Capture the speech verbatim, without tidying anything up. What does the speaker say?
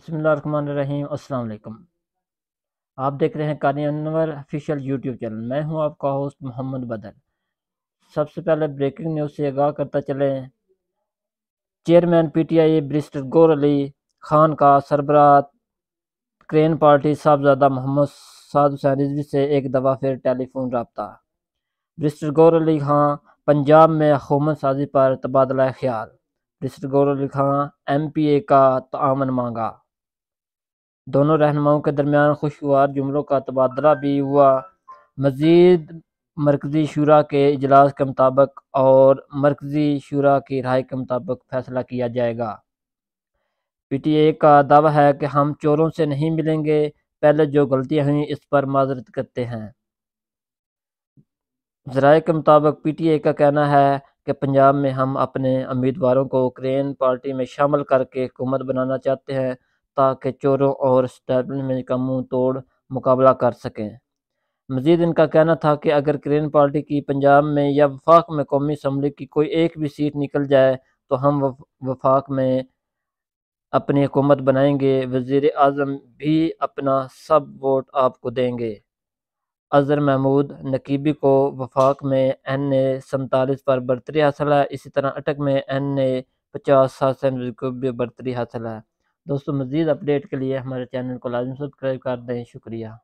बिस्मिल्लाहिर्रहमानिर्रहीम। अस्सलाम वालेकुम। आप देख रहे हैं क़ारी अनवर ऑफिशियल यूट्यूब चैनल। मैं हूं आपका होस्ट मोहम्मद बदर। सबसे पहले ब्रेकिंग न्यूज़ से आगाह करता चले, chairman PTI barrister Gauhar Ali Khan का सरबरा क्रेन पार्टी साहबजादा मोहम्मद साद हुसैन रिजवी से एक दफ़ा फिर टेलीफोन रब्ता। बैरिस्टर गौहर अली खान पंजाब में हुकूमत साजी पर तबादला ख्याल। Barrister Gauhar Ali Khan M P A का तामन मांगा। दोनों रहनुमाओं के दरमियान खुशगवार जुमलों का तबादला भी हुआ। मजीद मरकजी शूरा के इजलास के मुताबिक और मरकजी शूरा की राय के मुताबिक फैसला किया जाएगा। पी टी ए का दावा है कि हम चोरों से नहीं मिलेंगे, पहले जो गलतियाँ हुई इस पर माजरत करते हैं। ज़राए के मुताबिक पी टी ए का कहना है कि पंजाब में हम अपने उम्मीदवारों को क्रेन पार्टी में शामिल करके हुकूमत बनाना चाहते हैं ताकि चोरों और स्टैब्लिशमेंट का मुँह तोड़ मुकाबला कर सकें। मजीद इनका कहना था कि अगर क्रेन पार्टी की पंजाब में या वफाक में कौमी असम्बली की कोई एक भी सीट निकल जाए तो हम वफाक में अपनी हुकूमत बनाएंगे। वज़ीर आज़म भी अपना सब वोट आपको देंगे। अजहर महमूद नकीबी को वफाक में एन ए सैंतालीस पर बरतरी हासिल है। इसी तरह अटक में एन ए पचास हासन को भी बरतरी हासिल है। दोस्तों, मज़ीद अपडेट के लिए हमारे चैनल को लाजमी सब्सक्राइब कर दें। शुक्रिया।